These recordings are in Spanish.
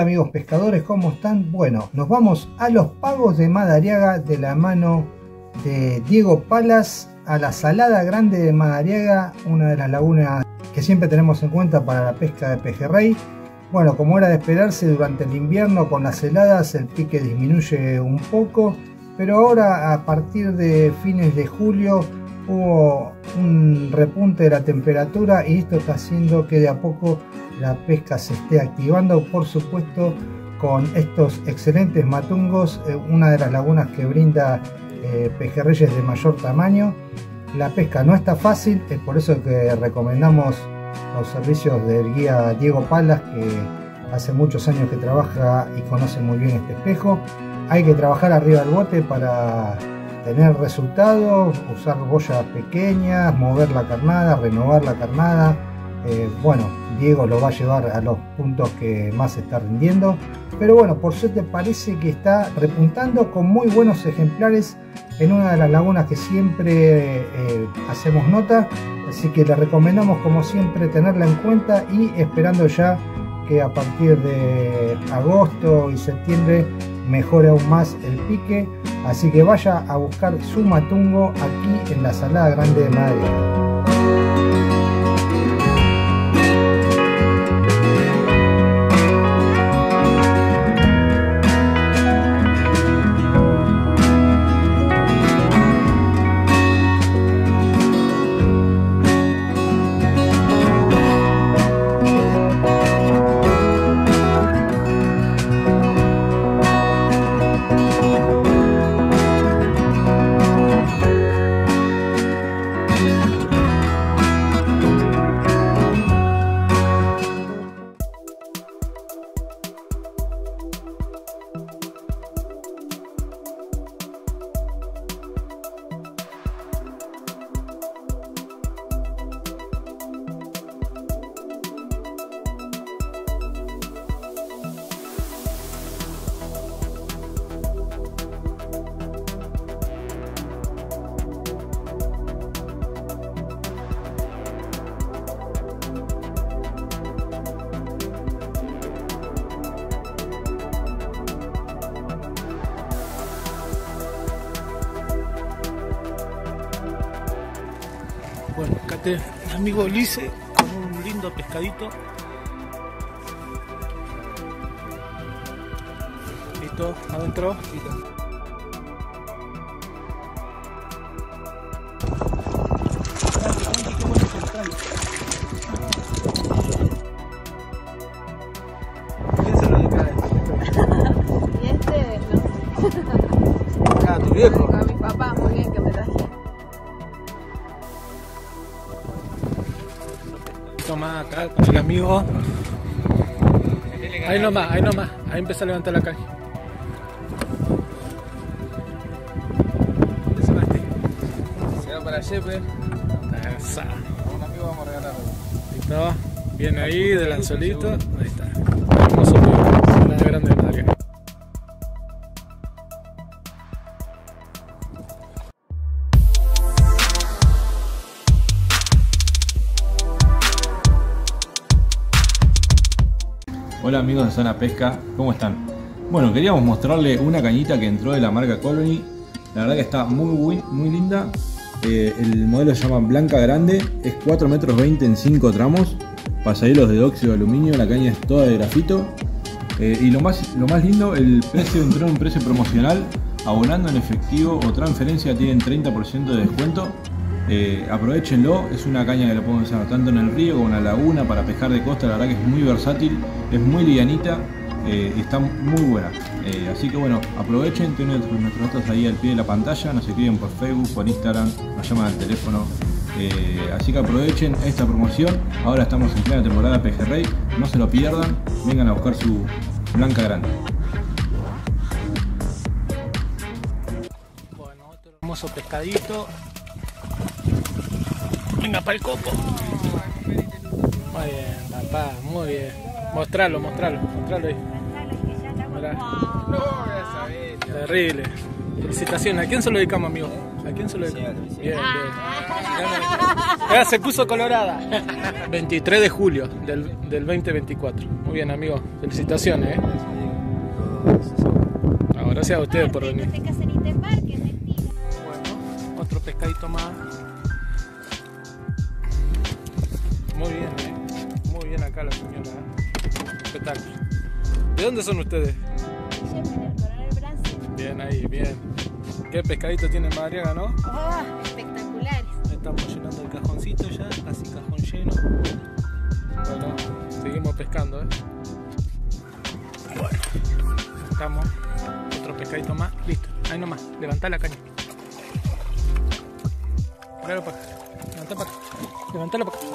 Hola amigos pescadores, ¿cómo están? Bueno, nos vamos a los pagos de Madariaga de la mano de Diego Palas a la Salada Grande de Madariaga, una de las lagunas que siempre tenemos en cuenta para la pesca de pejerrey. Bueno, como era de esperarse, durante el invierno con las heladas el pique disminuye un poco, pero ahora a partir de fines de julio hubo un repunte de la temperatura y esto está haciendo que de a poco la pesca se esté activando, por supuesto con estos excelentes matungos, una de las lagunas que brinda pejerreyes de mayor tamaño. La pesca no está fácil, es por eso que recomendamos los servicios del guía Diego Palas, que hace muchos años que trabaja y conoce muy bien este espejo. Hay que trabajar arriba del bote para tener resultados, usar boyas pequeñas, mover la carnada, renovar la carnada. Bueno, Diego lo va a llevar a los puntos que más está rindiendo, pero bueno, por suerte parece que está repuntando con muy buenos ejemplares en una de las lagunas que siempre hacemos nota, así que le recomendamos como siempre tenerla en cuenta y esperando ya que a partir de agosto y septiembre mejore aún más el pique, así que vaya a buscar su matungo aquí en la Salada Grande de Madariaga. Bueno, cate amigo Ulises con un lindo pescadito. Listo, adentro. Listo. Más acá con el amigo, ahí nomás, ahí empieza a levantar la caja. ¿Dónde se va este? Se va para Shepherd. Esa. A un amigo vamos a regalarlo. Listo, viene ahí del anzuelito. Ahí está, hermoso pulpo, es grande el área. Hola amigos de Zona Pesca, ¿cómo están? Bueno, queríamos mostrarle una cañita que entró de la marca Colony. La verdad que está muy linda. El modelo se llama Blanca Grande, es 4,20 metros en 5 tramos, pasaderos de óxido de aluminio, la caña es toda de grafito. Y lo más lindo, el precio entró en un precio promocional, abonando en efectivo o transferencia tienen 30% de descuento. Aprovechenlo, es una caña que la pueden usar tanto en el río como en la laguna para pescar de costa. La verdad que es muy versátil, es muy livianita, está muy buena, así que bueno, aprovechen, tienen nuestros datos ahí al pie de la pantalla, nos escriben por Facebook, por Instagram, nos llaman al teléfono, así que aprovechen esta promoción. Ahora estamos en plena temporada pejerrey, no se lo pierdan, vengan a buscar su Blanca Grande. Bueno, otro hermoso pescadito. Venga para el copo. Muy bien, papá, muy bien. Mostralo ahí. No, terrible. Felicitaciones. ¿A quién se lo dedicamos, amigo? ¿A quién se lo dedicamos? Sí, bien, bien. Ya se puso colorada. 23 de julio del 2024. Muy bien, amigo. Felicitaciones. No, gracias a ustedes por venir. Bueno, otro pescadito más. Muy bien, ¿eh? Muy bien acá la señora. ¿Qué tal? ¿De dónde son ustedes? Bien ahí, bien. ¿Qué pescadito tiene Madariaga, no? ¡Oh, espectaculares! Estamos llenando el cajoncito ya, así cajón lleno. Bueno, seguimos pescando, ¿eh? Bueno, sacamos otro pescadito más. Listo, ahí nomás, levantá la caña. Páralo para acá, levantá para acá, levantalo para acá.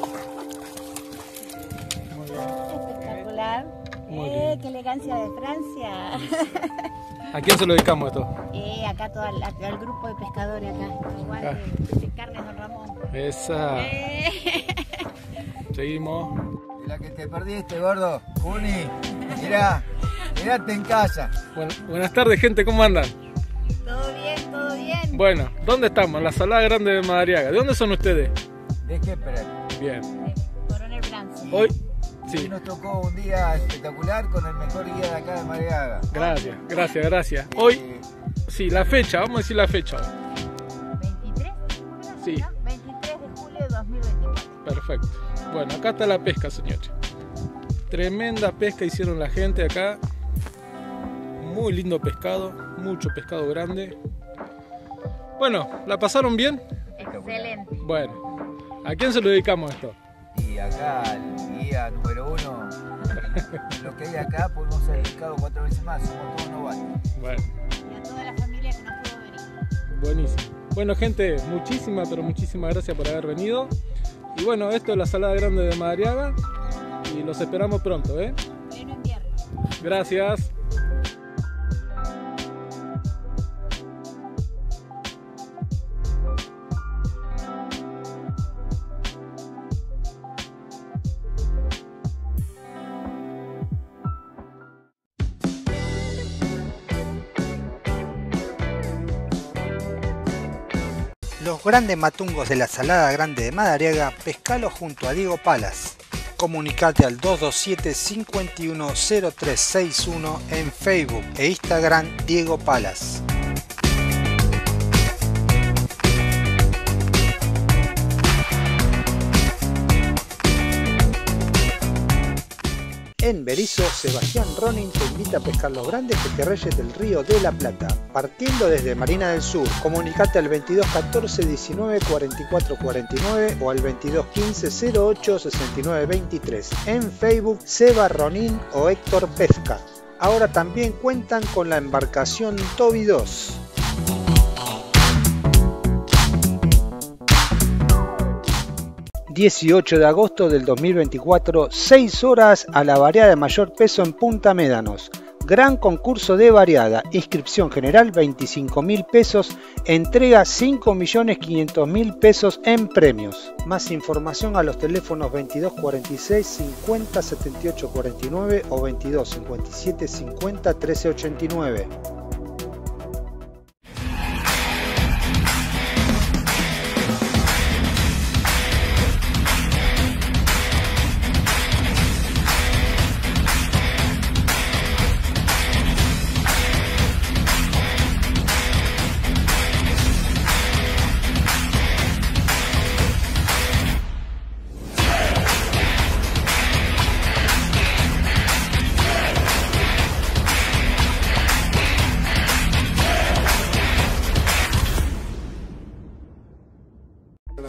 Muy bien. Espectacular. Muy bien. ¡Qué elegancia de Francia! ¿A quién se lo dedicamos esto? Acá todo al grupo de pescadores acá, igual acá. De carne Don Ramón. Esa. Seguimos. La que te perdiste, gordo. Juni, mirate en casa. Bueno, buenas tardes, gente, ¿cómo andan? Todo bien, todo bien. Bueno, ¿dónde estamos? En la Salada Grande de Madariaga. ¿De dónde son ustedes? De Quepra. Bien. Coronel Branson. Hoy. Sí. Nos tocó un día espectacular con el mejor guía de acá de Madariaga. Gracias, gracias, gracias. Hoy, sí, la fecha, vamos a decir la fecha. 23 de julio, sí. 23 de julio de 2024. Perfecto. Bueno, acá está la pesca, señores. Tremenda pesca hicieron la gente acá. Muy lindo pescado, mucho pescado grande. Bueno, ¿la pasaron bien? Excelente. Bueno, ¿a quién se lo dedicamos esto? Y acá el guía número uno, lo que hay acá podemos ser pescado 4 veces más, somos todos novatos. Bueno. Y a toda la familia que nos pudo venir. Buenísimo. Bueno, gente, muchísimas, pero muchísimas gracias por haber venido. Y bueno, esto es la Salada Grande de Madariaga y los esperamos pronto, ¿eh? Pleno invierno. Gracias. Los grandes matungos de la Salada Grande de Madariaga, pescalos junto a Diego Palas. Comunicate al 227-510361 en Facebook e Instagram Diego Palas. En Berisso, Sebastián Ronin te invita a pescar los grandes pejerreyes del río de la Plata. Partiendo desde Marina del Sur, comunicate al 22 14 19 44 49 o al 22 15 08 69 23. En Facebook, Seba Ronin o Héctor Pesca. Ahora también cuentan con la embarcación Toby 2. ...18 de agosto del 2024... ...6 horas a la variada de mayor peso en Punta Médanos... ...gran concurso de variada... ...inscripción general 25.000 pesos... ...entrega 5.500.000 pesos en premios... ...más información a los teléfonos 2246 50 78 49... ...o 22 57 50 13 89...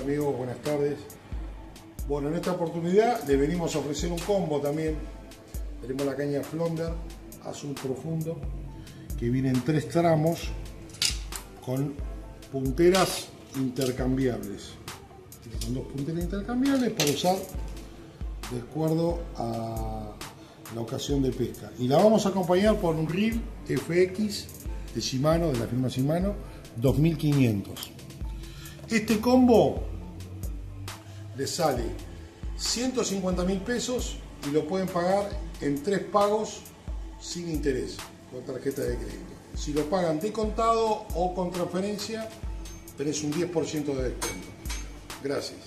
Amigos, buenas tardes. Bueno, en esta oportunidad les venimos a ofrecer un combo también. Tenemos la caña Flounder azul profundo que viene en 3 tramos con punteras intercambiables. Con 2 punteras intercambiables para usar de acuerdo a la ocasión de pesca. Y la vamos a acompañar por un reel FX de Shimano, de la firma Shimano, 2500. Este combo le sale 150.000 pesos y lo pueden pagar en 3 pagos sin interés con tarjeta de crédito. Si lo pagan de contado o con transferencia, tenés un 10% de descuento. Gracias.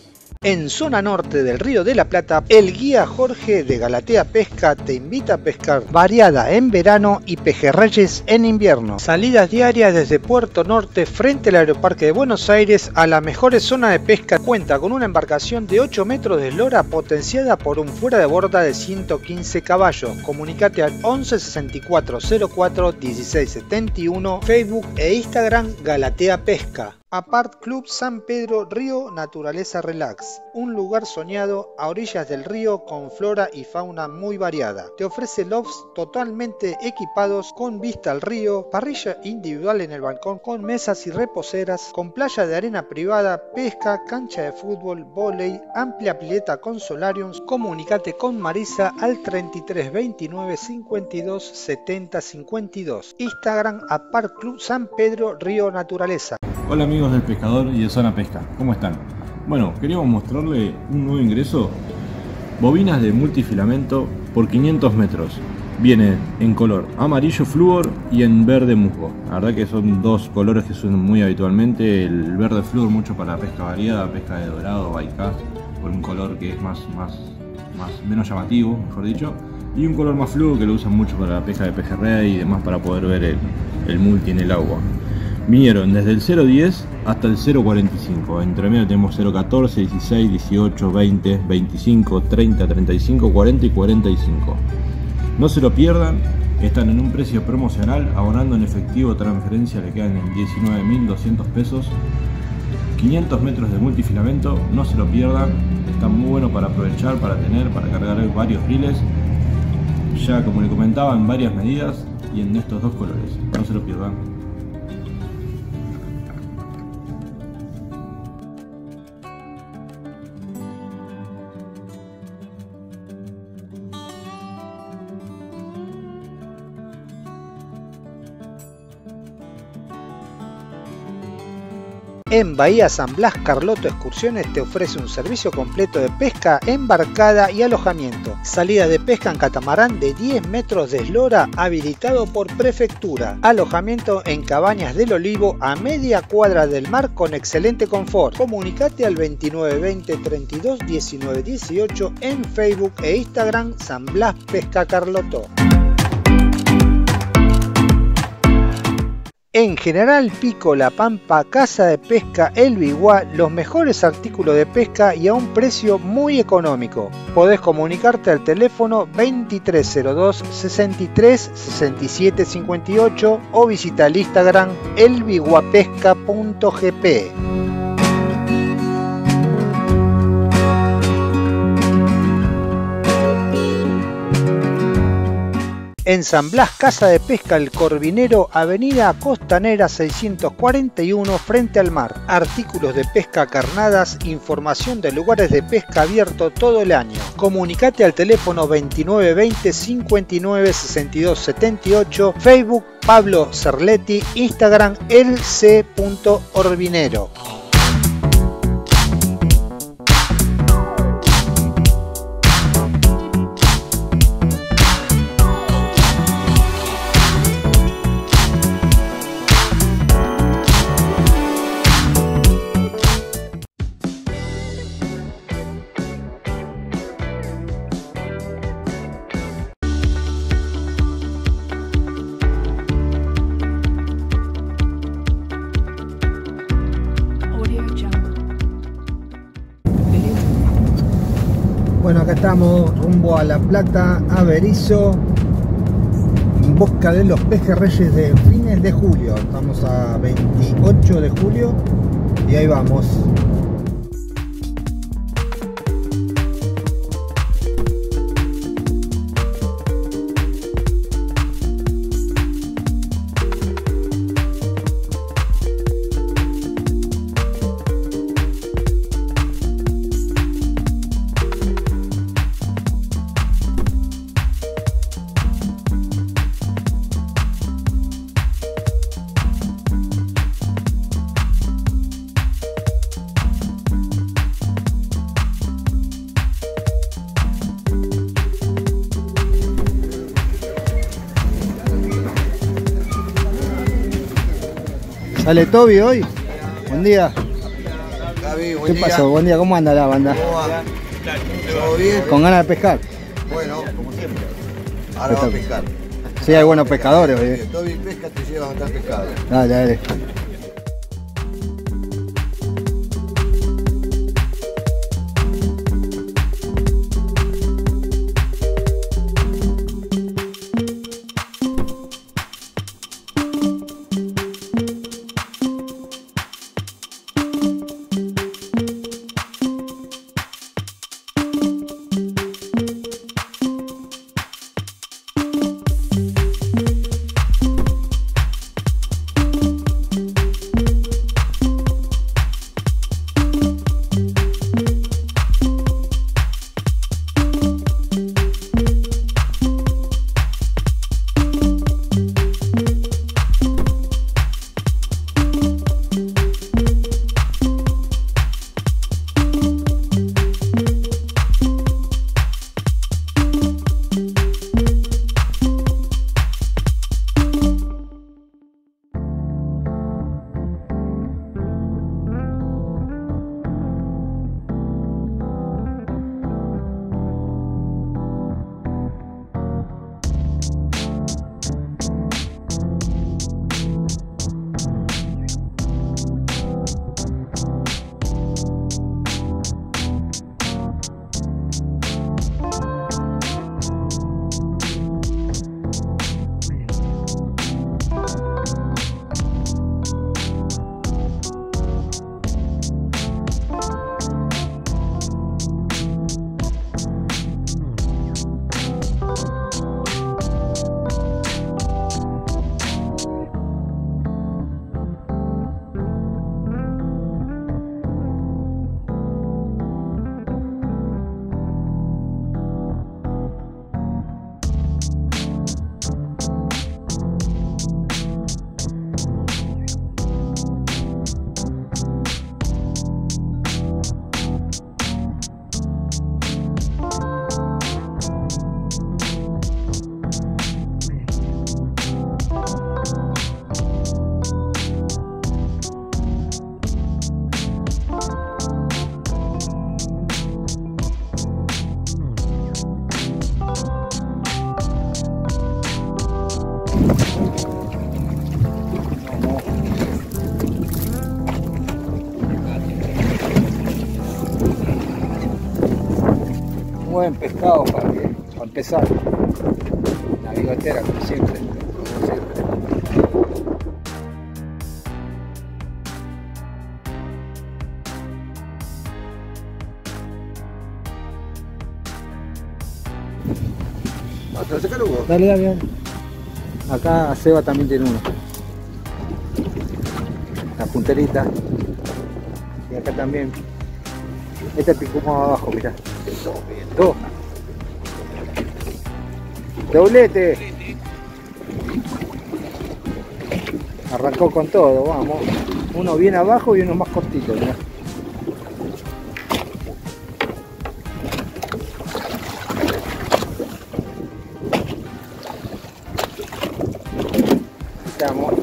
En zona norte del Río de la Plata, el guía Jorge de Galatea Pesca te invita a pescar variada en verano y pejerreyes en invierno. Salidas diarias desde Puerto Norte frente al Aeroparque de Buenos Aires a la mejor zona de pesca. Cuenta con una embarcación de 8 metros de eslora potenciada por un fuera de borda de 115 caballos. Comunicate al 11 64 04 16 71, Facebook e Instagram Galatea Pesca. Apart Club San Pedro Río Naturaleza Relax, un lugar soñado a orillas del río con flora y fauna muy variada. Te ofrece lofts totalmente equipados con vista al río, parrilla individual en el balcón con mesas y reposeras, con playa de arena privada, pesca, cancha de fútbol, vóley, amplia pileta con solariums. Comunicate con Marisa al 33 29 52 70 52. Instagram Apart Club San Pedro Río Naturaleza. Hola amigos del pescador y de Zona Pesca, ¿cómo están? Bueno, queríamos mostrarle un nuevo ingreso. Bobinas de multifilamento por 500 metros. Vienen en color amarillo flúor y en verde musgo. La verdad que son dos colores que son muy habitualmente. El verde flúor mucho para pesca variada, pesca de dorado, bycast, por un color que es menos llamativo, mejor dicho. Y un color más flúor que lo usan mucho para la pesca de pejerrey y demás para poder ver el multi en el agua. Vinieron desde el 0.10 hasta el 0.45, entre medio tenemos 0.14, 16, 18, 20, 25, 30, 35, 40 y 45. No se lo pierdan, están en un precio promocional, abonando en efectivo transferencia le quedan en 19.200 pesos. 500 metros de multifilamento, no se lo pierdan, está muy bueno para aprovechar, para tener, para cargar varios reels. Ya como le comentaba, en varias medidas y en estos dos colores, no se lo pierdan. En Bahía San Blas, Carlotto Excursiones te ofrece un servicio completo de pesca, embarcada y alojamiento. Salida de pesca en catamarán de 10 metros de eslora, habilitado por prefectura. Alojamiento en Cabañas del Olivo a media cuadra del mar con excelente confort. Comunicate al 2920 32 19 18 en Facebook e Instagram San Blas Pesca Carlotto. En General Pico, La Pampa, Casa de Pesca El Biguá, los mejores artículos de pesca y a un precio muy económico. Podés comunicarte al teléfono 2302 63 67 58 o visita el Instagram elbiguapesca.gp. En San Blas, Casa de Pesca El Corvinero, Avenida Costanera 641 frente al mar. Artículos de pesca, carnadas, información de lugares de pesca abierto todo el año. Comunicate al teléfono 2920 59 62 78, Facebook Pablo Cerletti, Instagram lc.orvinero. Bueno, acá estamos rumbo a La Plata, a Berisso, en busca de los pejerreyes de fines de julio. Estamos a 28 de julio y ahí vamos. Dale, Toby, hoy. Buen día. David, buen día. ¿Qué pasó? Buen día, ¿cómo anda la banda? ¿Cómo va? ¿Todo bien? ¿Con ganas de pescar? Bueno, como siempre. Ahora va a pescar. Sí, hay buenos pescadores hoy. Toby pesca, te lleva a matar pescado. Dale, dale. Buen pescado para empezar. La bigotera, como siempre. ¿Vas a sacar uno? Dale, dale, dale. Acá Seba también tiene uno. La punterita. Y acá también. Este picó más abajo, mirá. Dos. Doblete. Arrancó con todo, vamos. Uno bien abajo y uno más cortito, mirá. Estamos.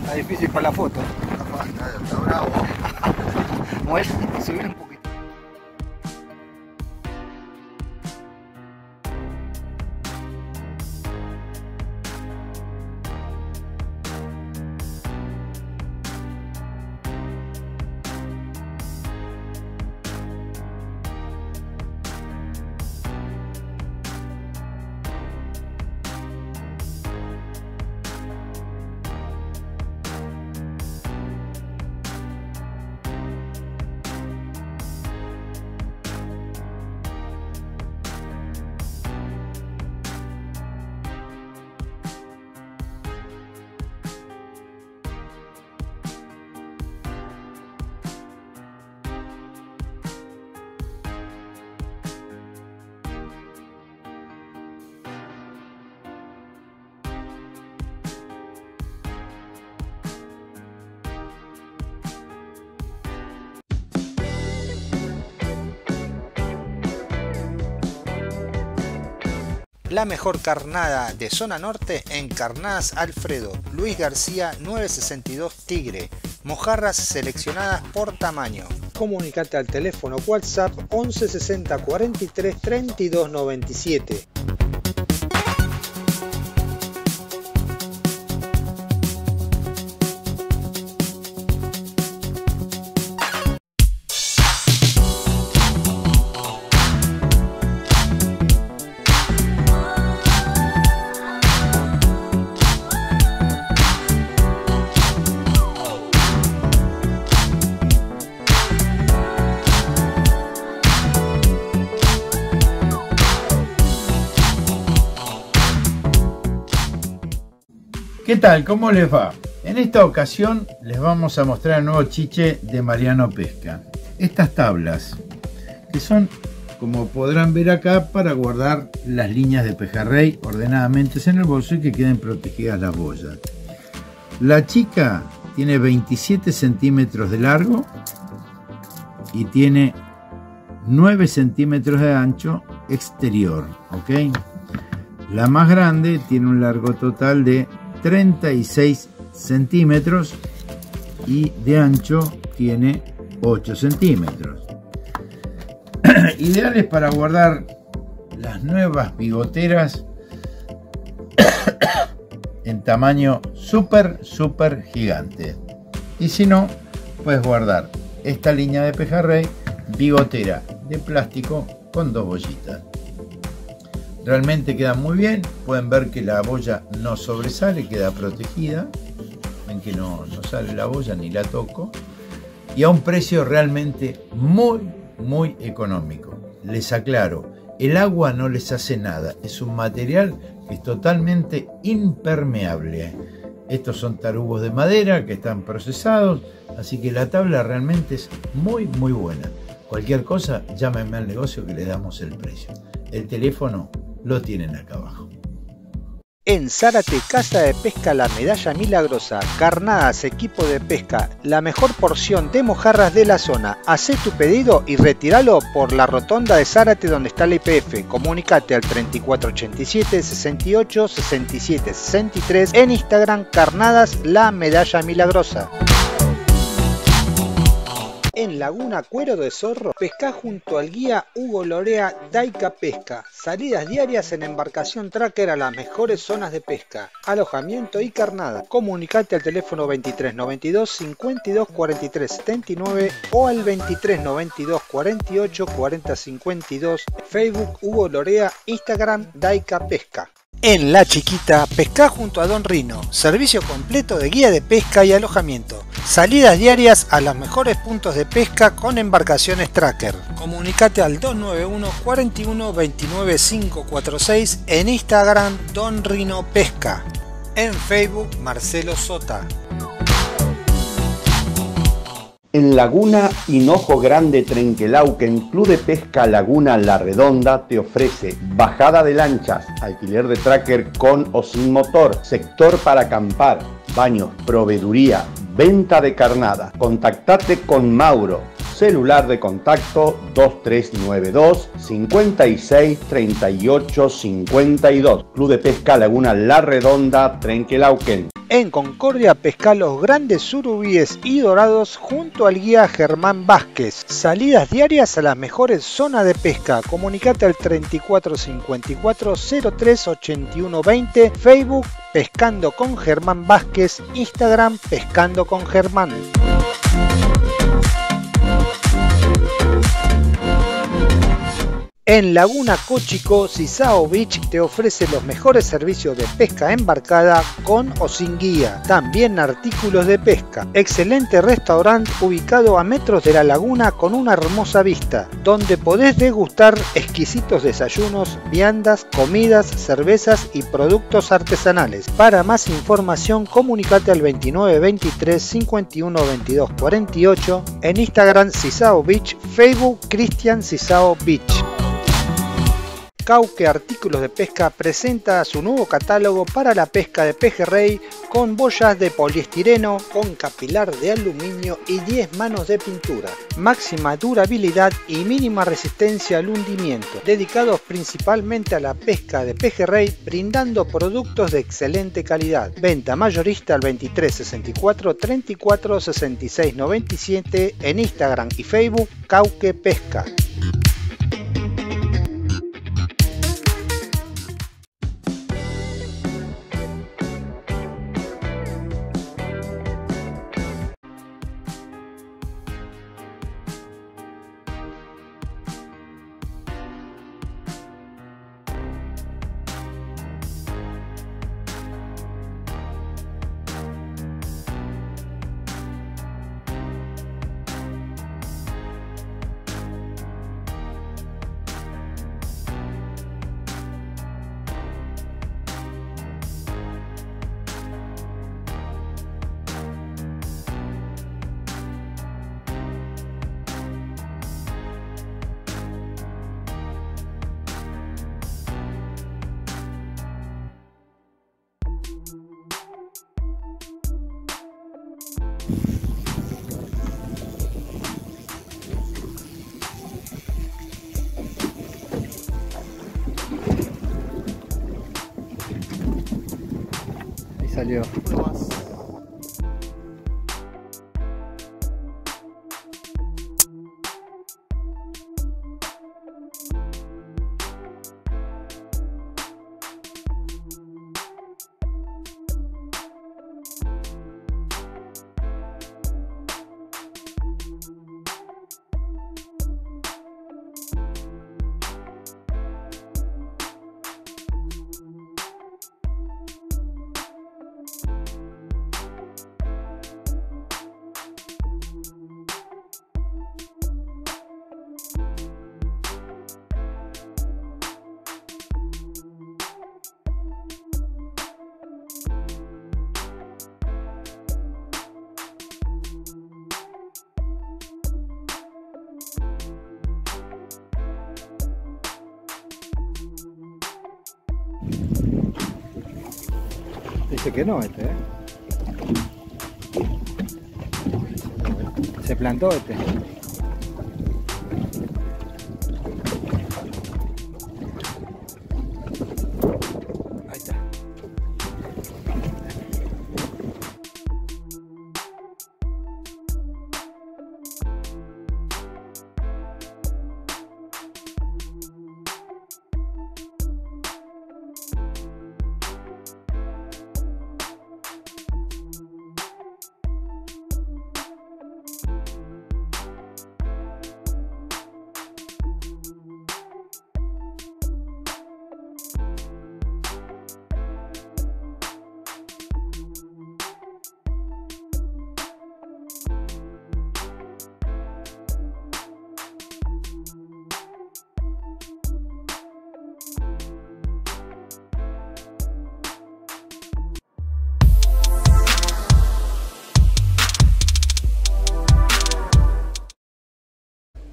Está difícil para la foto. Está bravo. Bueno, subir un poquito. La mejor carnada de zona norte en Carnadas Alfredo, Luis García 962 Tigre. Mojarras seleccionadas por tamaño. Comunicate al teléfono WhatsApp 11 60 43 32 97. ¿Qué tal? ¿Cómo les va? En esta ocasión les vamos a mostrar el nuevo chiche de Mariano Pesca. Estas tablas, que son, como podrán ver acá, para guardar las líneas de pejerrey ordenadamente en el bolso y que queden protegidas las boyas. La chica tiene 27 centímetros de largo y tiene 9 centímetros de ancho exterior, ¿ok? La más grande tiene un largo total de 36 centímetros y de ancho tiene 8 centímetros. Ideales para guardar las nuevas bigoteras en tamaño súper gigante. Y si no, puedes guardar esta línea de pejerrey bigotera de plástico con dos bollitas. Realmente queda muy bien, pueden ver que la boya no sobresale, queda protegida. Ven que no sale la boya, ni la toco. Y a un precio realmente muy económico. Les aclaro, el agua no les hace nada. Es un material que es totalmente impermeable. Estos son tarugos de madera que están procesados. Así que la tabla realmente es muy buena. Cualquier cosa, llámenme al negocio que le damos el precio. El teléfono lo tienen acá abajo. En Zárate, Casa de Pesca La Medalla Milagrosa, Carnadas, equipo de pesca, la mejor porción de mojarras de la zona. Hacé tu pedido y retiralo por la rotonda de Zárate donde está el IPF. Comunicate al 3487 68 67 63 en Instagram Carnadas La Medalla Milagrosa. En Laguna Cuero de Zorro, pesca junto al guía Hugo Lorea Daica Pesca. Salidas diarias en embarcación tracker a las mejores zonas de pesca, alojamiento y carnada. Comunicate al teléfono 2392 52 43 79 o al 2392 48 40 52. Facebook Hugo Lorea, Instagram Daica Pesca. En La Chiquita, pesca junto a Don Rino, servicio completo de guía de pesca y alojamiento. Salidas diarias a los mejores puntos de pesca con embarcaciones tracker. Comunicate al 291 41 29 546 en Instagram Don Rino Pesca. En Facebook Marcelo Sota. En Laguna Hinojo Grande Trenquelauquen, Club de Pesca Laguna La Redonda te ofrece bajada de lanchas, alquiler de tracker con o sin motor, sector para acampar, baños, proveeduría, venta de carnada. Contactate con Mauro, celular de contacto 2392 56 38 52, Club de Pesca Laguna La Redonda Trenquelauquen. En Concordia, pesca los grandes surubíes y dorados junto al guía Germán Vázquez. Salidas diarias a las mejores zonas de pesca. Comunicate al 3454-038120. Facebook Pescando con Germán Vázquez. Instagram Pescando con Germán. En Laguna Cochico, Sisao Beach te ofrece los mejores servicios de pesca embarcada con o sin guía. También artículos de pesca. Excelente restaurante ubicado a metros de la laguna con una hermosa vista, donde podés degustar exquisitos desayunos, viandas, comidas, cervezas y productos artesanales. Para más información, comunicate al 2923 51 22 48 en Instagram Sisao Beach, Facebook Cristian Sisao Beach. Cauque Artículos de Pesca presenta su nuevo catálogo para la pesca de pejerrey, con boyas de poliestireno, con capilar de aluminio y 10 manos de pintura. Máxima durabilidad y mínima resistencia al hundimiento, dedicados principalmente a la pesca de pejerrey, brindando productos de excelente calidad. Venta mayorista al 2364 34 66 97, en Instagram y Facebook Cauque Pesca. Salió. Dice que no este, se plantó este. Ahí está.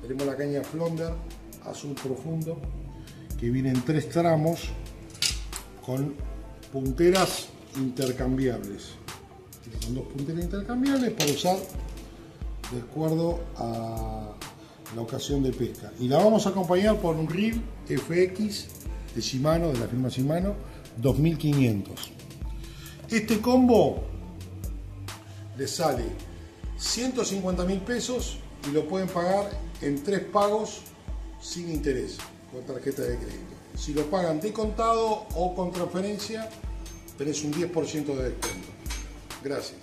Tenemos la caña Flounder azul profundo, que viene en 3 tramos con punteras intercambiables. Son 2 punteras intercambiables para usar de acuerdo a la ocasión de pesca. Y la vamos a acompañar por un reel FX de Shimano, de la firma Shimano, 2500. Este combo le sale 150.000 pesos y lo pueden pagar en 3 pagos sin interés con tarjeta de crédito. Si lo pagan de contado o con transferencia, tenés un 10% de descuento. Gracias.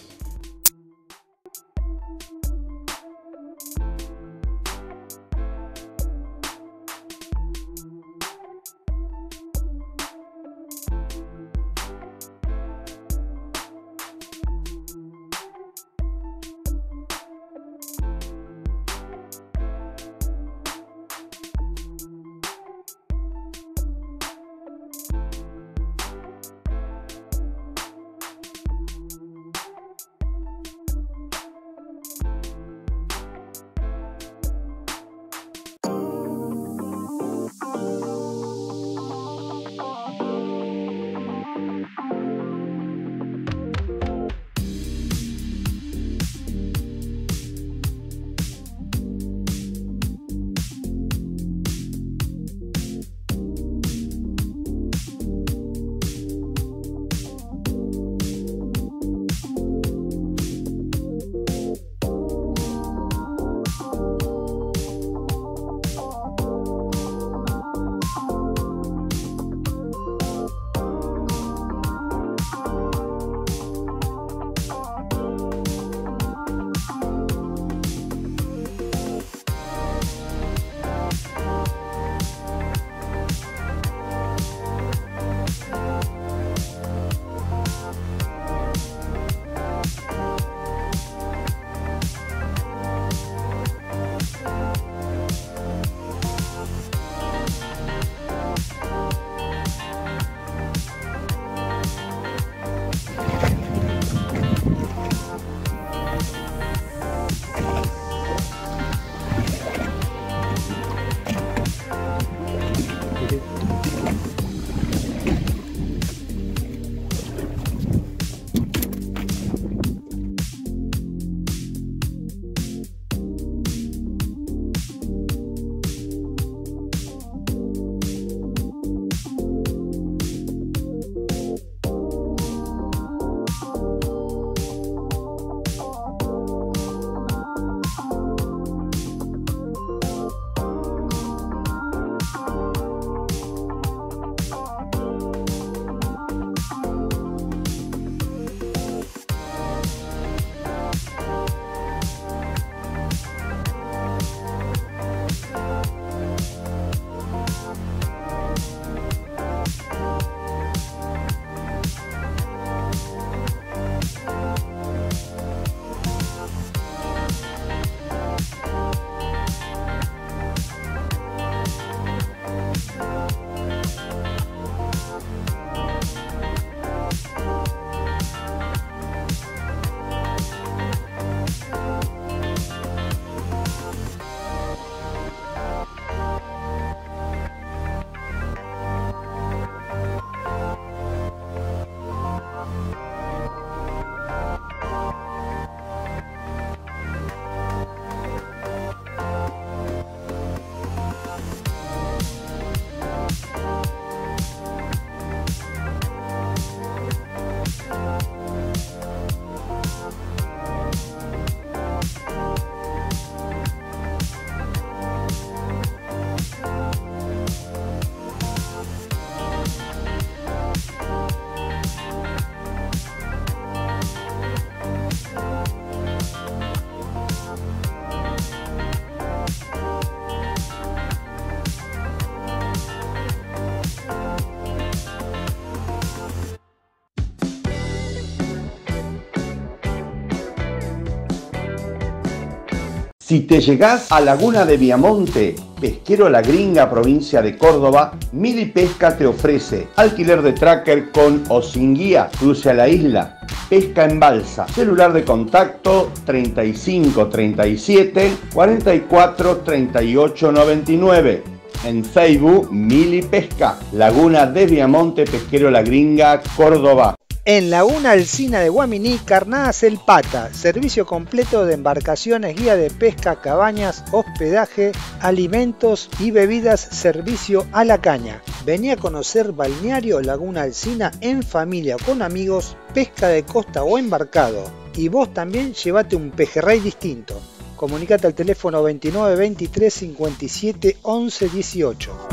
Si te llegás a Laguna de Viamonte, Pesquero La Gringa, provincia de Córdoba, Milipesca te ofrece alquiler de tracker con o sin guía, cruce a la isla, pesca en balsa, celular de contacto 35 37 44 38 99. En Facebook, Milipesca, Laguna de Viamonte, Pesquero La Gringa, Córdoba. En Laguna Alsina de Guaminí, Carnadas El Pata, servicio completo de embarcaciones, guía de pesca, cabañas, hospedaje, alimentos y bebidas, servicio a la caña. Vení a conocer balneario Laguna Alsina en familia o con amigos, pesca de costa o embarcado. Y vos también llévate un pejerrey distinto. Comunicate al teléfono 29 23 57 11 18.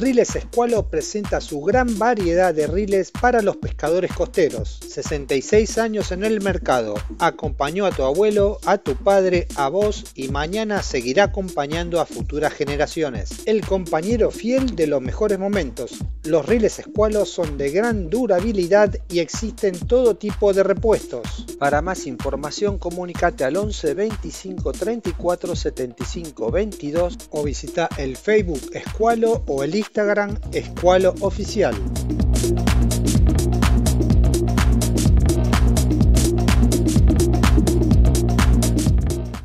Riles Escualo presenta su gran variedad de riles para los pescadores costeros. 66 años en el mercado. Acompañó a tu abuelo, a tu padre, a vos y mañana seguirá acompañando a futuras generaciones. El compañero fiel de los mejores momentos. Los riles Escualo son de gran durabilidad y existen todo tipo de repuestos. Para más información comunícate al 11 25 34 75 22 o visita el Facebook Escualo o el Instagram Escualo Oficial.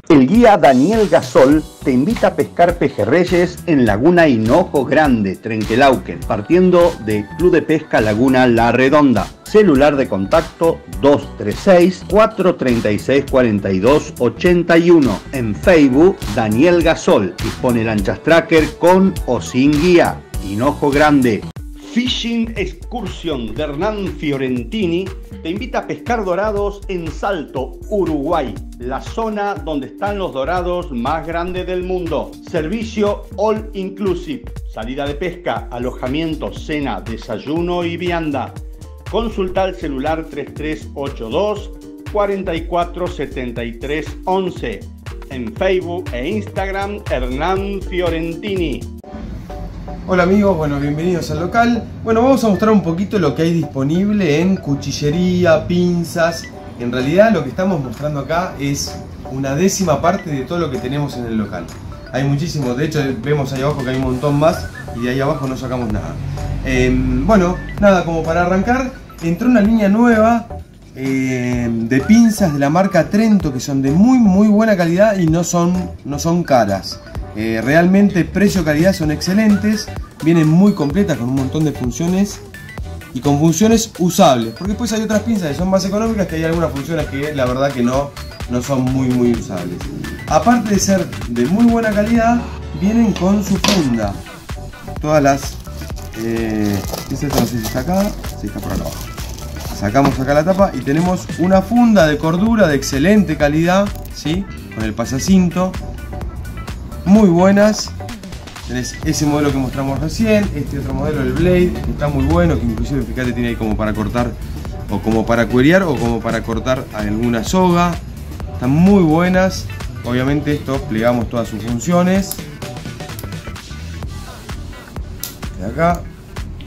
El guía Daniel Gasol te invita a pescar pejerreyes en Laguna Hinojo Grande, Trenquelauquen, partiendo del Club de Pesca Laguna La Redonda. Celular de contacto 236-436-4281. En Facebook, Daniel Gasol. Dispone lanchas tracker con o sin guía. Hinojo Grande. Fishing Excursion de Hernán Fiorentini te invita a pescar dorados en Salto, Uruguay, la zona donde están los dorados más grandes del mundo. Servicio All Inclusive, salida de pesca, alojamiento, cena, desayuno y vianda. Consulta el celular 3382 447311. En Facebook e Instagram, Hernán Fiorentini. Hola amigos, bueno, bienvenidos al local. Bueno, vamos a mostrar un poquito lo que hay disponible en cuchillería, pinzas. En realidad lo que estamos mostrando acá es una 10ª parte de todo lo que tenemos en el local. Hay muchísimo, de hecho vemos ahí abajo que hay un montón más y de ahí abajo no sacamos nada. Bueno, nada, como para arrancar, entró una línea nueva de pinzas de la marca Trento, que son de muy buena calidad y no son caras. Realmente precio-calidad son excelentes, vienen muy completas con un montón de funciones y con funciones usables, porque después hay otras pinzas que son más económicas que hay algunas funciones que la verdad que no son muy usables. Aparte de ser de muy buena calidad, vienen con su funda. Todas las... esta no sé si está acá, si está por acá abajo. Sacamos acá la tapa y tenemos una funda de cordura de excelente calidad, ¿sí? Con el pasacinto. Muy buenas. Tenés ese modelo que mostramos recién, este otro modelo, el Blade, que está muy bueno, que inclusive, fíjate, tiene ahí como para cortar, o como para cuerear, o como para cortar alguna soga. Están muy buenas. Obviamente esto, plegamos todas sus funciones. De acá,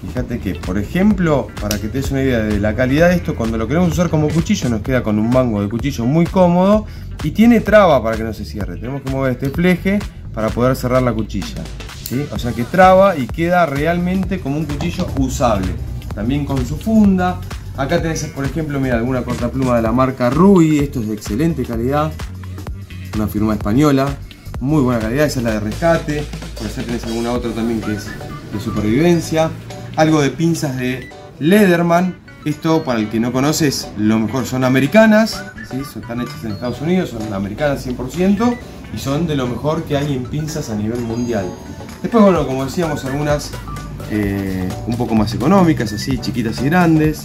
fíjate que, por ejemplo, para que te des una idea de la calidad de esto, cuando lo queremos usar como cuchillo, nos queda con un mango de cuchillo muy cómodo y tiene traba para que no se cierre. Tenemos que mover este fleje para poder cerrar la cuchilla, ¿sí? O sea que traba y queda realmente como un cuchillo usable. También con su funda. Acá tenés, por ejemplo, mira, alguna cortapluma de la marca Ruby. Esto es de excelente calidad. Una firma española. Muy buena calidad. Esa es la de rescate. Por allá tenés alguna otra también que es de supervivencia. Algo de pinzas de Lederman. Esto, para el que no conoces, lo mejor son americanas. ¿Sí? Están hechas en Estados Unidos, son americanas 100%. Y son de lo mejor que hay en pinzas a nivel mundial. Después, bueno, como decíamos, algunas un poco más económicas, así, chiquitas y grandes,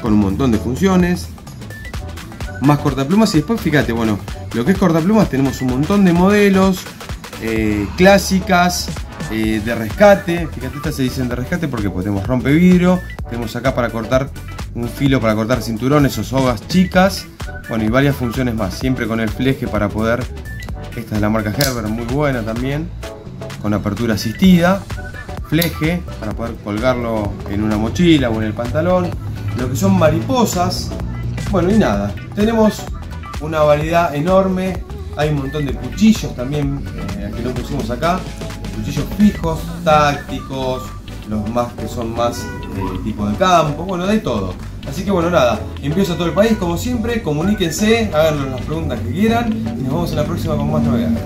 con un montón de funciones. Más cortaplumas y después, fíjate, bueno, lo que es cortaplumas tenemos un montón de modelos, clásicas, de rescate. Fíjate, estas se dicen de rescate porque pues, tenemos rompevidrio, tenemos acá para cortar un filo para cortar cinturones o sogas chicas. Bueno, y varias funciones más, siempre con el fleje para poder... Esta es la marca Gerber, muy buena también, con apertura asistida, fleje para poder colgarlo en una mochila o en el pantalón. lo que son mariposas. Bueno, y nada, tenemos una variedad enorme. Hay un montón de cuchillos también, que no pusimos acá. Cuchillos fijos, tácticos, los más que son más tipo de campo, bueno, de todo. Así que bueno, nada, envíos a todo el país como siempre, comuníquense, háganos las preguntas que quieran y nos vemos en la próxima con más novedades.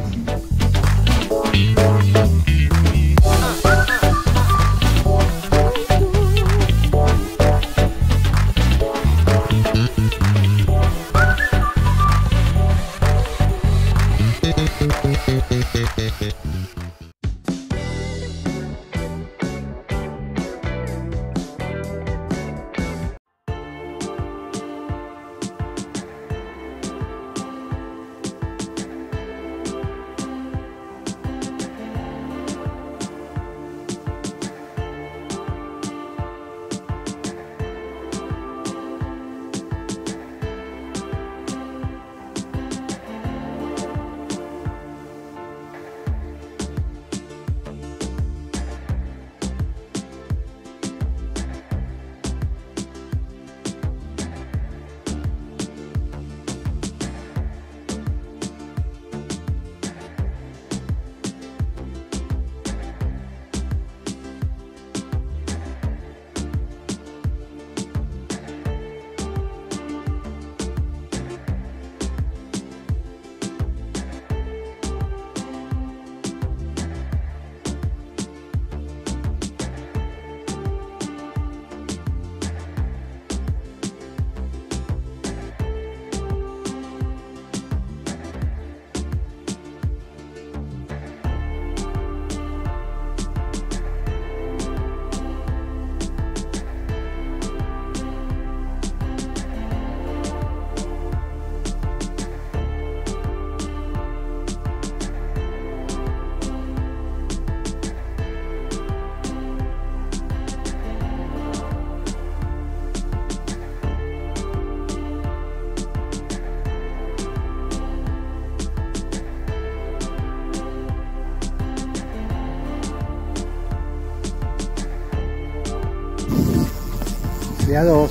De a dos,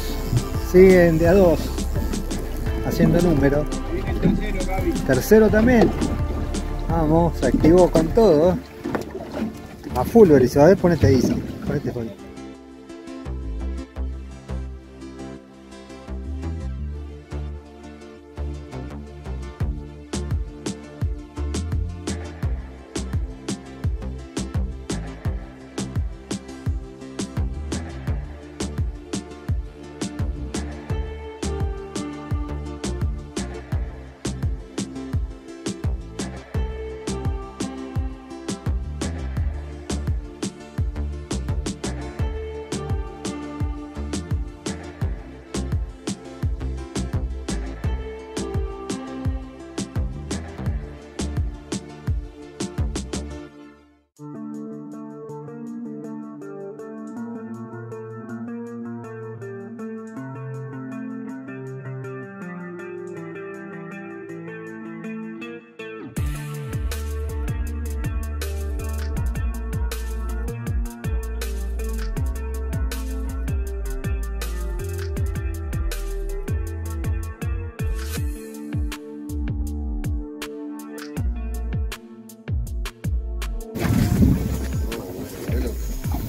siguen de a dos, haciendo número. Tercero, Gaby. Tercero también. Vamos, se activó con todo. A full, Elizabeth, ponete ISO. Ponete full.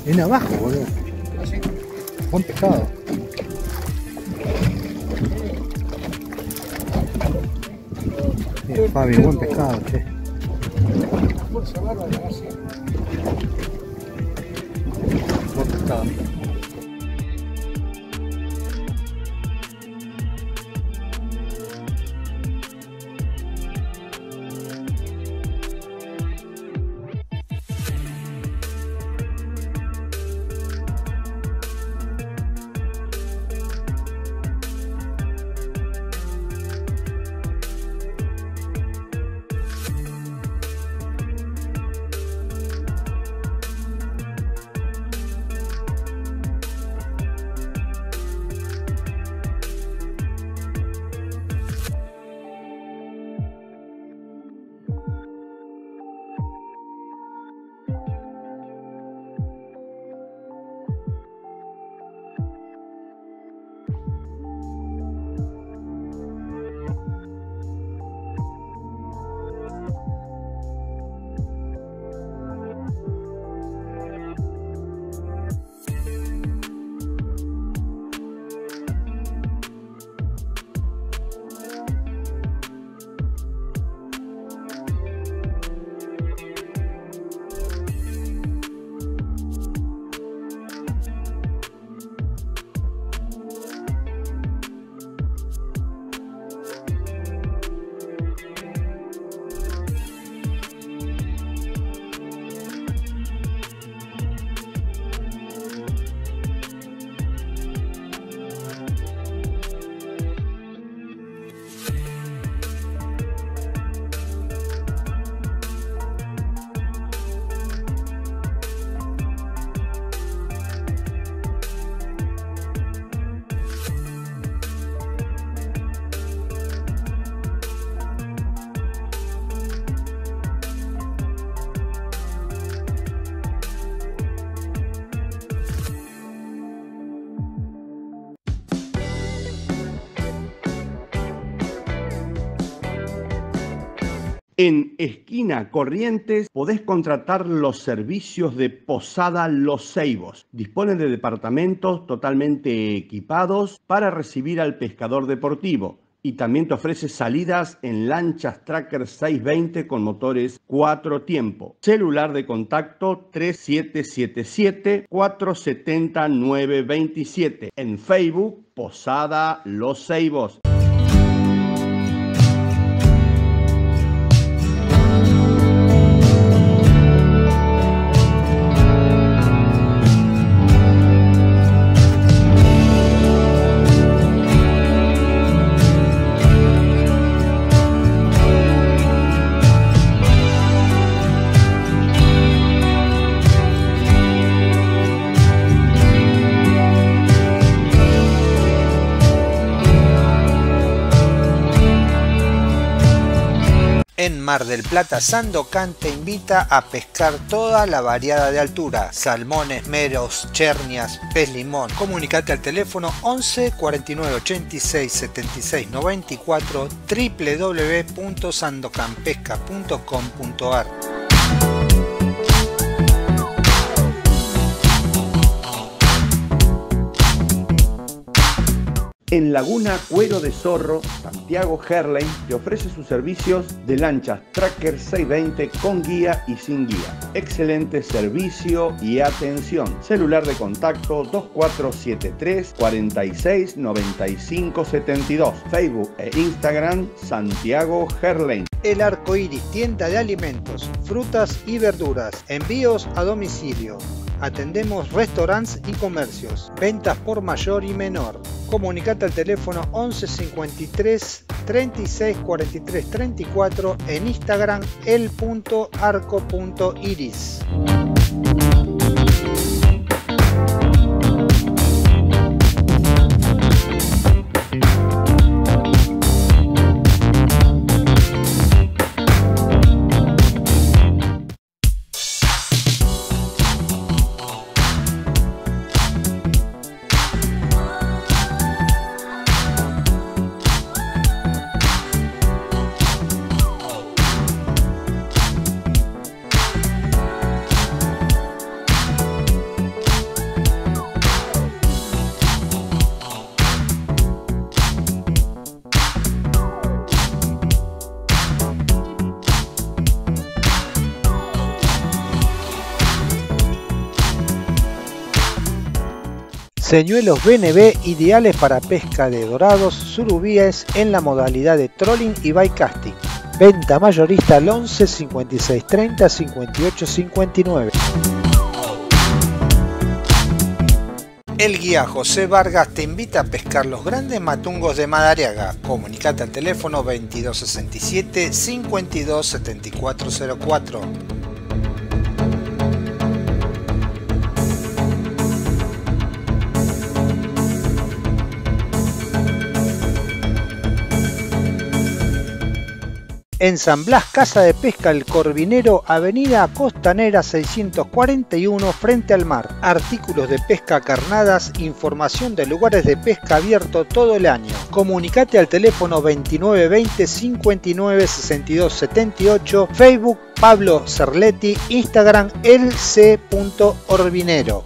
Viene abajo, boludo. Buen pescado. Bien, Fabi, buen pescado, che. Buen pescado. En Esquina Corrientes podés contratar los servicios de Posada Los Ceibos. Disponen de departamentos totalmente equipados para recibir al pescador deportivo y también te ofrece salidas en lanchas Tracker 620 con motores 4 tiempos. Celular de contacto 3777-470-927. En Facebook, Posada Los Ceibos. En Mar del Plata, Sandocan te invita a pescar toda la variada de altura: salmones, meros, chernias, pez limón. Comunicate al teléfono 11 49 86 76 94 www.sandocanpesca.com.ar. En Laguna Cuero de Zorro, Santiago Herlein te ofrece sus servicios de lanchas Tracker 620 con guía y sin guía. Excelente servicio y atención. Celular de contacto 2473 46 95 72. Facebook e Instagram, Santiago Herlein. El Arco Iris, tienda de alimentos, frutas y verduras. Envíos a domicilio. Atendemos restaurantes y comercios. Ventas por mayor y menor. Comunicate al teléfono 11 53 36 43 34 en Instagram el.arco.iris. Señuelos BNB, ideales para pesca de dorados, surubíes en la modalidad de trolling y bycasting. Venta mayorista al 11 56 30 58 59. El guía José Vargas te invita a pescar los grandes matungos de Madariaga. Comunicate al teléfono 2267 52 7404. En San Blas, Casa de Pesca El Corvinero, Avenida Costanera 641, frente al mar. Artículos de pesca, carnadas, información de lugares de pesca abierto todo el año. Comunicate al teléfono 2920 59 62 78, Facebook Pablo Cerletti, Instagram lc.orvinero.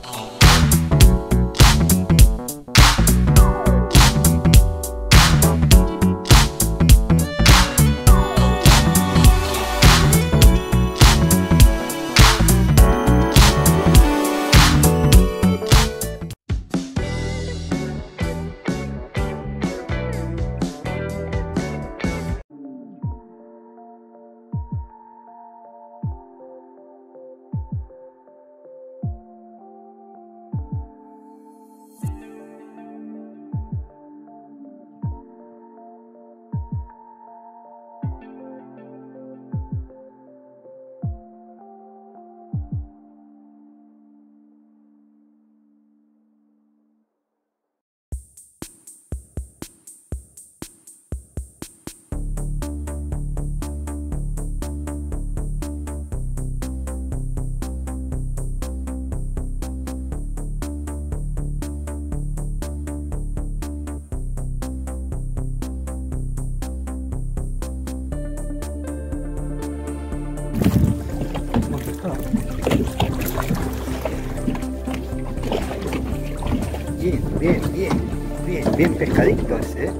Bien pescadito ese, ¿eh?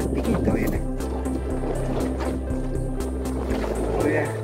El piquito viene. Muy bien.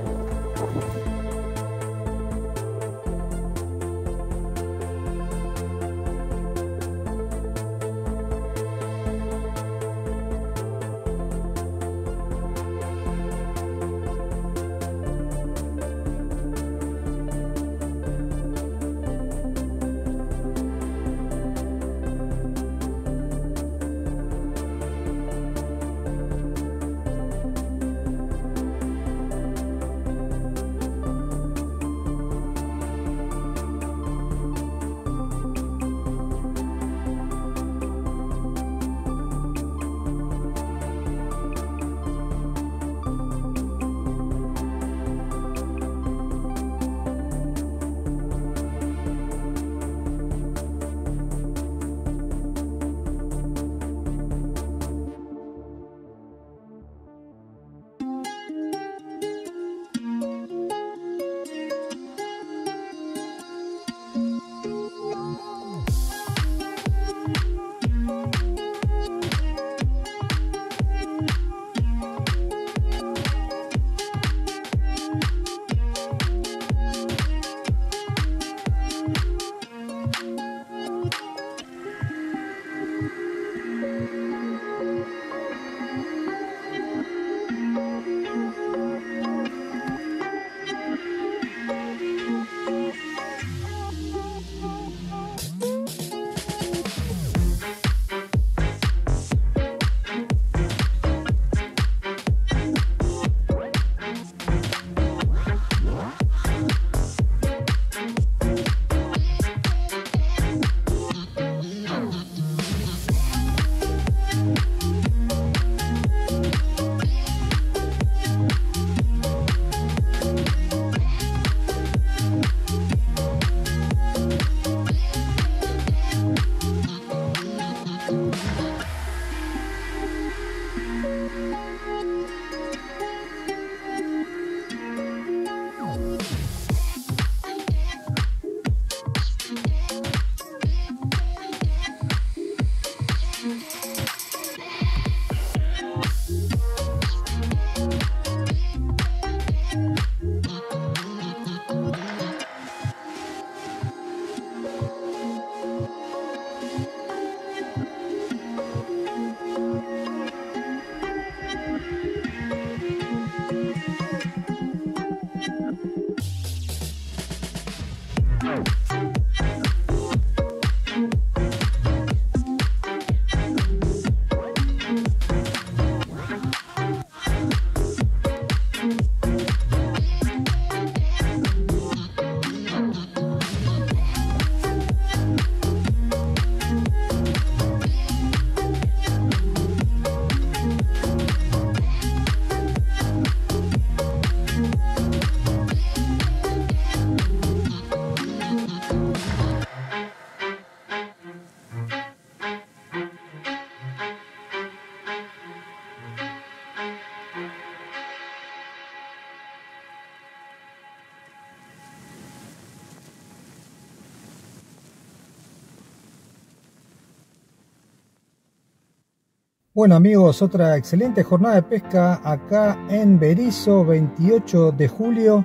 Bueno amigos, otra excelente jornada de pesca acá en Berisso, 28 de julio.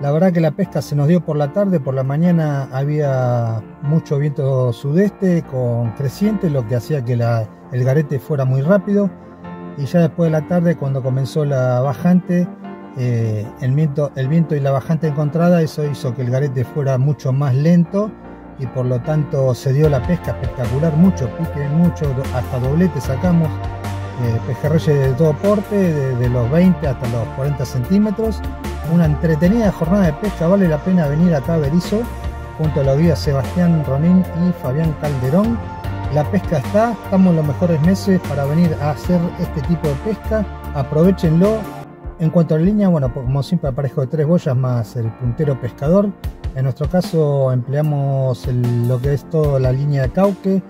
La verdad que la pesca se nos dio por la tarde, por la mañana había mucho viento sudeste con creciente, lo que hacía que el garete fuera muy rápido. Y ya después de la tarde, cuando comenzó la bajante, el viento y la bajante encontrada, eso hizo que el garete fuera mucho más lento. Y por lo tanto se dio la pesca espectacular, mucho pique, mucho, hasta doblete sacamos, pejerreyes de todo porte, de los 20 hasta los 40 centímetros. Una entretenida jornada de pesca, vale la pena venir acá a Berisso junto a la guía Sebastián Ronín y Fabián Calderón. La pesca está, estamos en los mejores meses para venir a hacer este tipo de pesca, aprovechenlo. En cuanto a la línea, bueno, como siempre aparejo de 3 boyas más el puntero pescador. En nuestro caso empleamos lo que es toda la línea de cauque,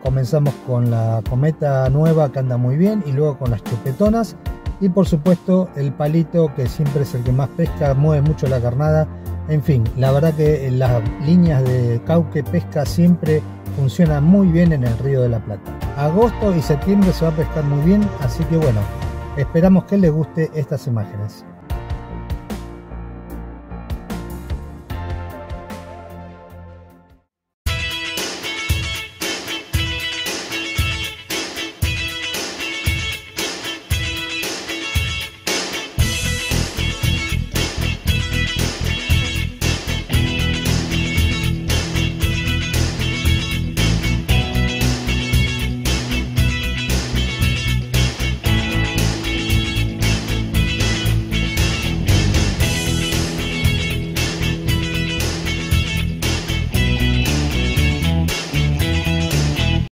comenzamos con la cometa nueva que anda muy bien y luego con las chupetonas y por supuesto el palito, que siempre es el que más pesca, mueve mucho la carnada. En fin, la verdad que las líneas de cauque pesca siempre funciona muy bien en el Río de la Plata. Agosto y septiembre se va a pescar muy bien, así que bueno, esperamos que les guste estas imágenes.